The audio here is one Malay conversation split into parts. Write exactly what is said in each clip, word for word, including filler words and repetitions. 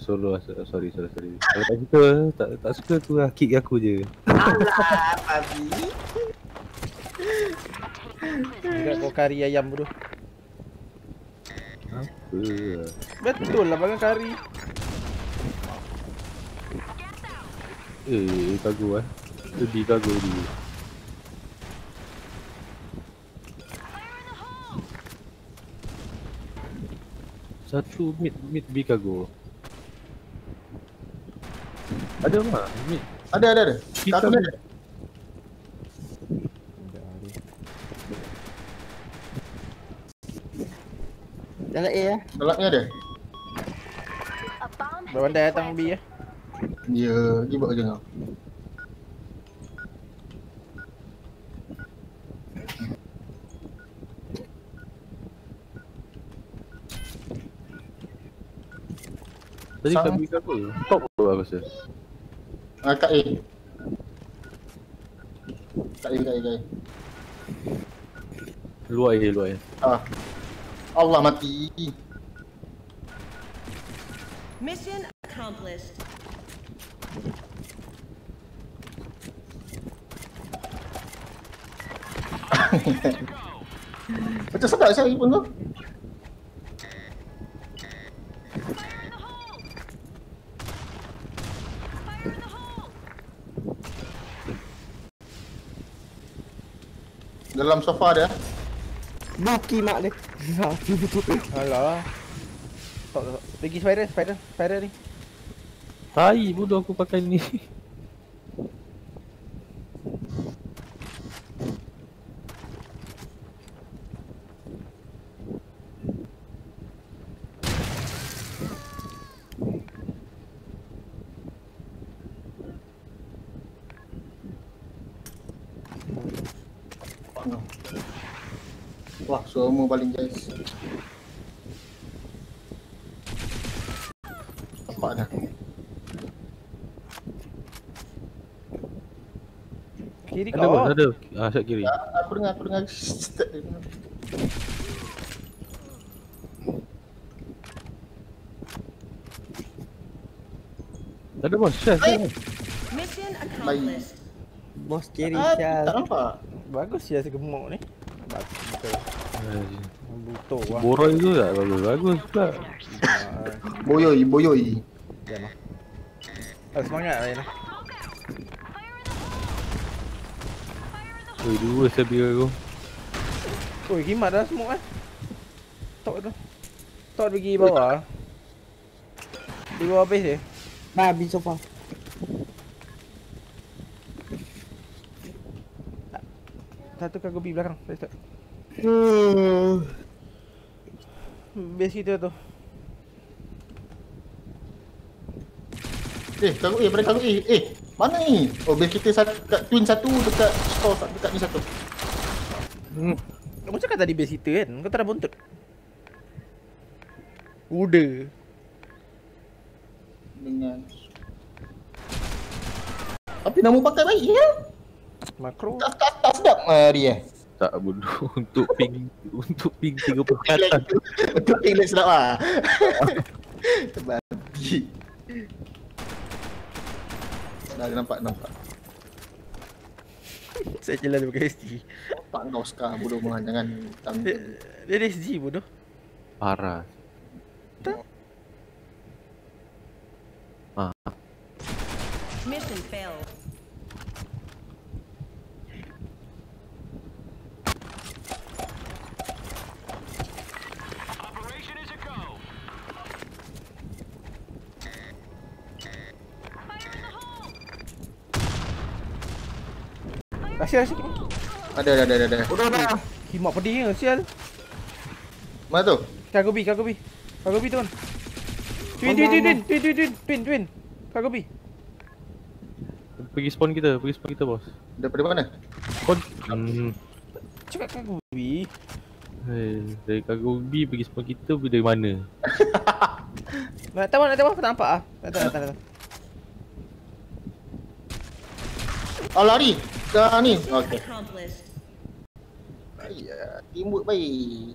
solo sorry sorry sorry. Kalau tak suka, tak tak suka tu lah, kick aku je. Alah, babi. Kira kau kari ayam bodoh. Apa? Betul lah bang kari. Eh, kagu eh. Tu di kagu dia. Satu mid mid B kago. Ada mah mid. Ada ada ada. Satu mid. Ada. Dalam A ah. Dalamnya ada. Berandai datang B ah. Ya, dia buat macam kau. Tadi kau bagi apa? Top apa aku rasa? Ah, kat A. Kat A, kat A, kat A. Luar A, luar A. Ah. Allah mati. Mission accomplished. Macam sedap saya pun tu. Dalam sofa dia. Maki mak dia. Maki betul. Alah. Stop, stop. Pergi spiral, spiral, spiral ni. Tai bodoh aku pakai ni. Wah, semua paling guys. Nampak dah. Kiri kau. Ada, ada. Ah, shot kiri. Ah, aku dengar, aku dengar. Ada bos, shot. Mission accomplished. Bos kiri shot. Tak nampak. Bagus ya si gemuk ni. Bagus. Butuh lah. Boroi tu tak bagus, bagus pula. Boyoi, boyoi. Jom lah. Oh, semangat lain lah. Oi, dua sebira aku. Oi, kimat dah smoke kan. Tok tu. Tok pergi bawah. Di bawah base dia. Nah, habis sofa. Satu kago B belakang, saya start. Hmm. Base kita tu. Eh, kagut A, pada kagut A. Eh, mana ni? Oh, base kita satu, dekat twin satu, dekat store satu, dekat ni satu. Hmm. Kau macam kata tadi base kita kan? Kau tak ada bontot. Udah. Dengan tapi nama pakai baik ya? Makro. Tak, tak, tak sedap hari eh. Tak bodoh untuk ping untuk ping tiga perkataan untuk ping lek sedap ah. Terbabi. Dah nampak nampak. Saya jelas pakai S G. Nampak kau sekarang bodoh mah jangan tampil. Dia ada S G bodoh. Parah. Tak. Ah. Mission failed. Sial, sial. Ada, ada, ada, ada. Udah, dah. Himak pedih ke, sial. Mana tu? Kago B, Kago B. Kago B tu kan. Twin, twin, twin, twin, twin, twin, twin, twin. Kago B. Pergi spawn kita, pergi spawn kita, bos. Daripada mana? Spawn. Hmm. Cakap Kago B. Hei, dari Kago B pergi spawn kita, dari mana? Nak tahu, nak tahu, aku tak nampak ah. Tak tahu, tak tahu. Oh, lari. Dah ni. Okey. Ayah, timbuk baik.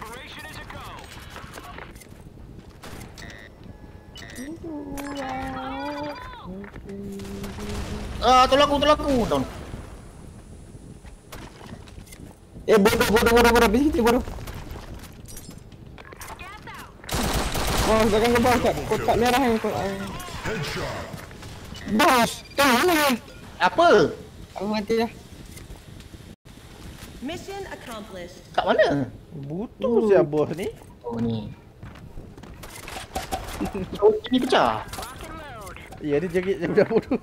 Operation is Ah, tolong aku, tolong aku. Tolong. Eh, bodoh, bodoh, bodoh, bodoh. Bisik tu, bodoh. Oh, jangan lepas kat kotak merah yang kotak. Bos, kat mana? Apa? Aku mati dah. Mission accomplished. Kat mana? Butuh siapa bos ni? Oh ni. Oh, ni pecah. Ya, dia jerit daripada bodoh.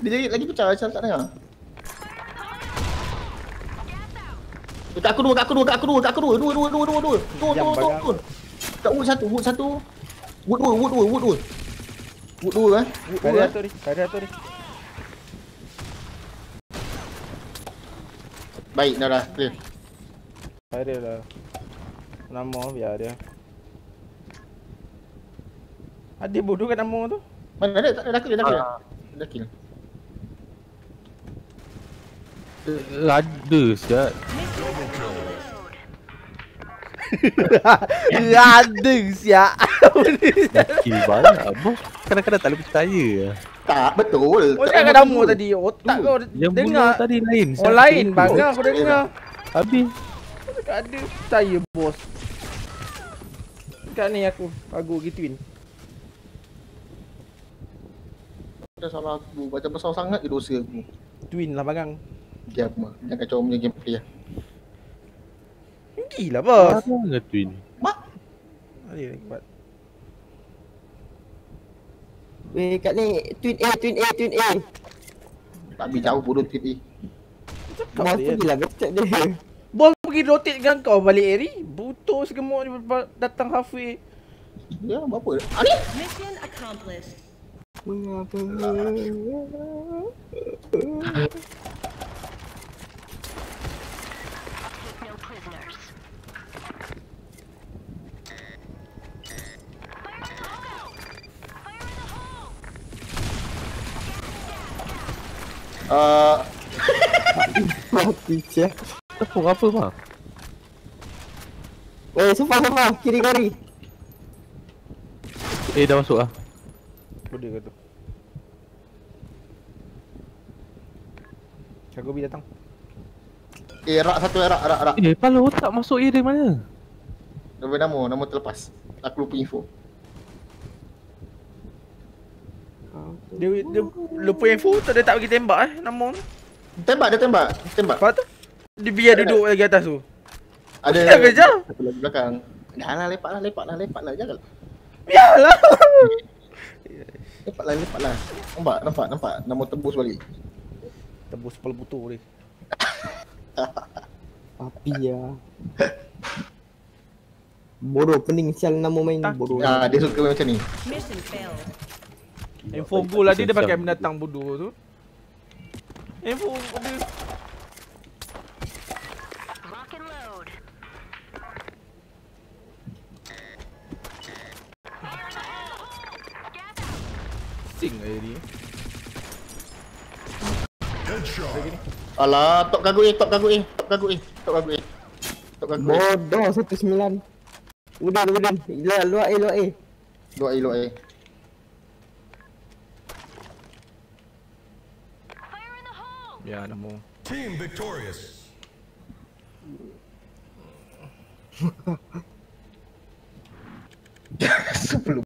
Dia jerit lagi pecah, macam tak dengar. Dekat aku dua, dekat aku dua, dekat aku dua, dekat aku dua, dua, dua, dua, dua, dua. Dua, dua, dua, dua. Dekat wood satu, wood satu. Wood dua, wood dua, wood dua. Wood dua eh. Wood dua. Satu ni, satu ni. Baik, dah dah, clear. Ada lah. Nama biar dia. Ada bodoh kat nama tu? Mana ada, tak ada, dah kill, dah kill. Dah kill. Ada siap. Ada siap. Daki banyak bos. Kadang-kadang tak boleh percaya. Tak betul. Kau cakap nama tadi. Otak kau dengar tadi lain. Oh lain bangga aku dengar. Habis. Tak ada percaya bos. Dekat ni aku agu gituin. Dah salah aku. Baca besar sangat ke dosa aku. Twin lah bagang. Dia apa? Jangan kacau punya gameplay lah. Gila bos. Apa dengan twin? Mak. Ada lagi buat. Weh kat ni twin A, twin A, twin A. Tak pergi jauh bodoh twin A. Bos pergilah betek dia. Bos pergi rotate dengan kau balik area. Butuh segemuk datang halfway. Ya berapa? Ani? Mission accomplished. Mengapa? Ah, mati je. Tepuk apa bang? Eh, sofa sofa kiri kiri. Eh, dah masuk ah. Bodoh kau tu. Kagobi datang. Eh, rak satu rak rak rak. Eh, pala otak masuk dia dari mana? Nombor nama, nama terlepas. Aku lupa info. Dia dia lupa info tu, dia tak bagi tembak eh nama tu. Tembak dia tembak, tembak. Lepas tu dia biar tak duduk lagi atas tu. Ada kerja. Belakang. Dahlah lepaklah, lepaklah, lepaklah janganlah. Biarlah. Lepatlah, lepatlah. Nampak, nampak, nampak. Nama tembus balik. Tembus kepala butuh dia. Papi lah. Bodoh, pening sial nama main bodoh. Ah, dia suka macam ni. Info goal lah dia, dia pakai binatang bodoh tu. Info goal. Sing lagi. Alah, top kaguk eh, top kaguk eh, top kaguk eh, top kaguk eh. Top kaguk. Bodoh one nine. Udah, udah. Gila, luar eh, luar eh. Luar eh, luar eh. Ya, namo. Team victorious. Sebelum